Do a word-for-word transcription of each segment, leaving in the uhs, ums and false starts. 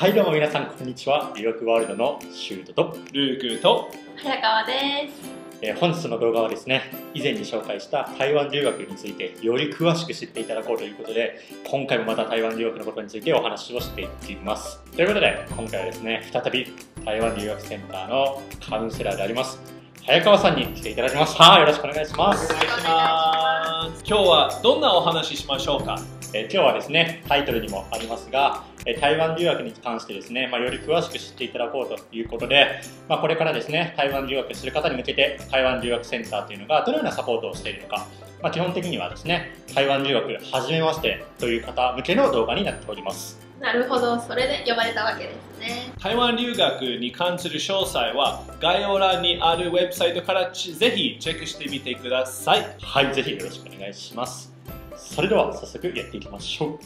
はいどうも皆さんこんにちは。リロクワールドのシュートとルークと早川です。えー、本日の動画はですね、以前に紹介した台湾留学についてより詳しく知っていただこうということで、今回もまた台湾留学のことについてお話をしていきます。ということで今回はですね、再び台湾留学センターのカウンセラーであります早川さんに来ていただきました。よろしくお願いします。お願いします。今日はどんなお話ししましょうか。えー、今日はですね、タイトルにもありますが、台湾留学に関してですね、まあ、より詳しく知っていただこうということで、まあ、これからですね、台湾留学する方に向けて台湾留学センターというのがどのようなサポートをしているのか、まあ、基本的にはですね、台湾留学初めましてという方向けの動画になっております。なるほど、それで呼ばれたわけですね。台湾留学に関する詳細は概要欄にあるウェブサイトからぜひチェックしてみてください。はい、ぜひよろしくお願いします。それでは早速やっていきましょう。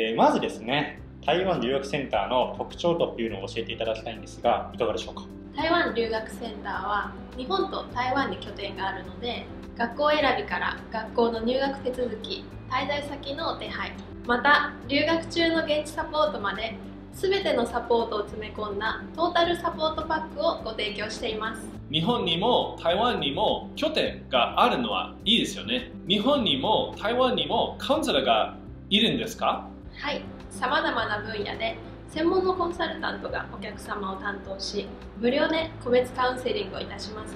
えー、まずですね、台湾留学センターの特徴というのを教えていただきたいんですが、いかがでしょうか。台湾留学センターは日本と台湾に拠点があるので、学校選びから学校の入学手続き、滞在先の手配、また留学中の現地サポートまで、全てのサポートを詰め込んだトータルサポートパックをご提供しています。日本にも台湾にも拠点があるのはいいですよね。日本にも台湾にもカウンセラーがいるんですか。はい、さまざまな分野で専門のコンサルタントがお客様を担当し、無料で個別カウンセリングをいたします。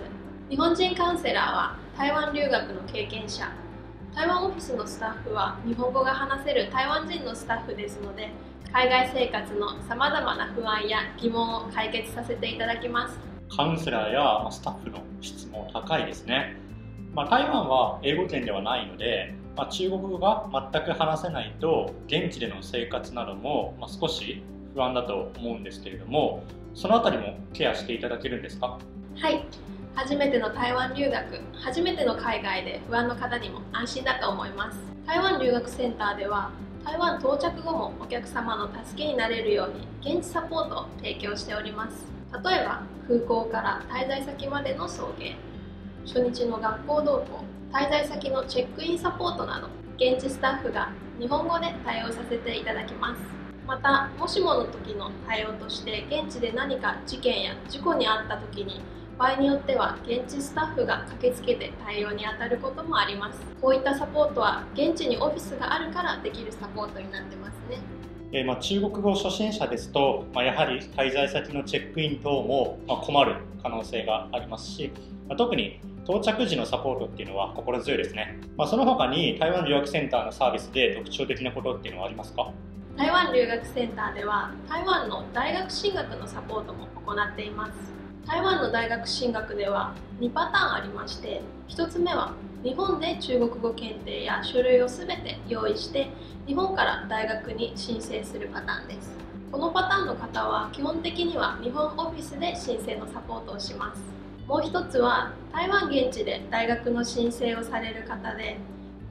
日本人カウンセラーは台湾留学の経験者、台湾オフィスのスタッフは日本語が話せる台湾人のスタッフですので、海外生活のさまざまな不安や疑問を解決させていただきます。カウンセラーやスタッフの質も高いですね。まあ、台湾は英語圏ではないので、まあ、中国語が全く話せないと現地での生活なども、まあ、少し不安だと思うんですけれども、そのあたりもケアしていただけるんですか。はい、初めての台湾留学、初めての海外で不安の方にも安心だと思います。台湾留学センターでは台湾到着後もお客様の助けになれるように現地サポートを提供しております。例えば空港から滞在先までの送迎、初日の学校同行、滞在先のチェックインサポートなど、現地スタッフが日本語で対応させていただきます。また、もしもの時の対応として、現地で何か事件や事故にあった時に、場合によっては現地スタッフが駆けつけて対応に当たることもあります。こういったサポートは、現地にオフィスがあるからできるサポートになってますね。えまあ、中国語初心者ですと、まあ、やはり滞在先のチェックイン等もまあ困る可能性がありますし、まあ、特に到着時のサポートっていうのは心強いですね。まあ、その他に台湾留学センターのサービスで特徴的なことっていうのはありますか。台湾留学センターでは台湾の大学進学のサポートも行っています。台湾の大学進学ではにパターンありまして、ひとつめは日本で中国語検定や書類をすべて用意して日本から大学に申請するパターンです。このパターンの方は基本的には日本オフィスで申請のサポートをします。もう一つは台湾現地で大学の申請をされる方で、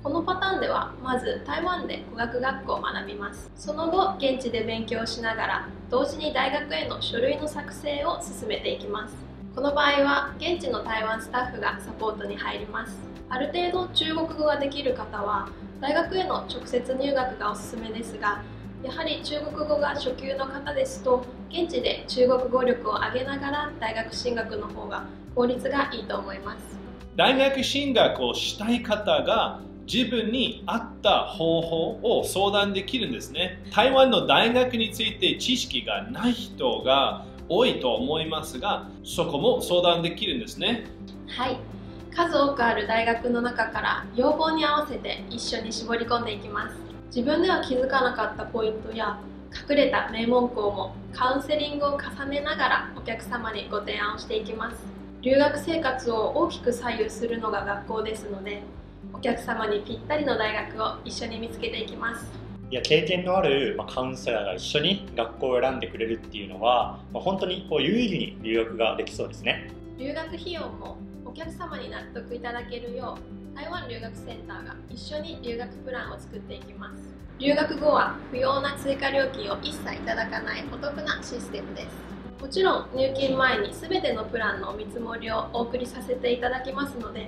このパターンではまず台湾で語学学校を学びます。その後現地で勉強しながら同時に大学への書類の作成を進めていきます。この場合は現地の台湾スタッフがサポートに入ります。ある程度中国語ができる方は大学への直接入学がおすすめですが、やはり中国語が初級の方ですと現地で中国語力を上げながら大学進学の方が効率がいいと思います。大学進学をしたい方が自分に合った方法を相談できるんですね。台湾の大学について知識がない人が多いと思いますが、そこも相談できるんですね。はい、数多くある大学の中から要望に合わせて一緒に絞り込んでいきます。自分では気づかなかったポイントや隠れた名門校もカウンセリングを重ねながらお客様にご提案をしていきます。留学生活を大きく左右するのが学校ですので、お客様にぴったりの大学を一緒に見つけていきます。いや、経験のあるカウンセラーが一緒に学校を選んでくれるっていうのは、本当にこう有意義に留学ができそうですね。留学費用もお客様に納得いただけるよう、台湾留学センターが一緒に留学プランを作っていきます。留学後は不要な追加料金を一切いただかないお得なシステムです。もちろん入金前に全てのプランのお見積もりをお送りさせていただきますので、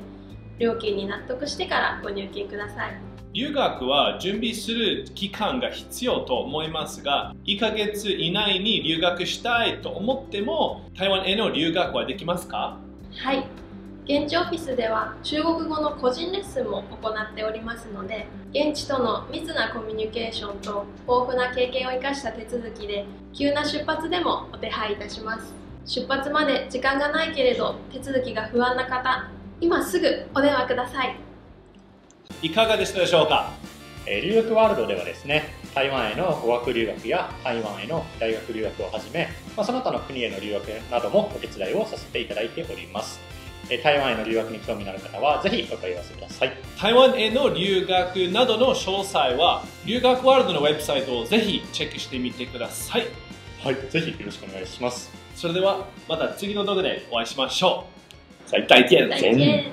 料金に納得してからご入金ください。留学は準備する期間が必要と思いますが、いっかげつ以内に留学したいと思っても、台湾への留学はできますか？はい。現地オフィスでは中国語の個人レッスンも行っておりますので、現地との密なコミュニケーションと豊富な経験を生かした手続きで、急な出発でもお手配いたします。出発まで時間がないけれど、手続きが不安な方、今すぐお電話ください。いかがでしたでしょうか。留学ワールドではですね、台湾への語学留学や台湾への大学留学をはじめ、その他の国への留学などもお手伝いをさせていただいております。台湾への留学に興味のある方はぜひお問い合わせください。台湾への留学などの詳細は留学ワールドのウェブサイトをぜひチェックしてみてください。はい、ぜひよろしくお願いします。それではまた次の動画でお会いしましょう。再见。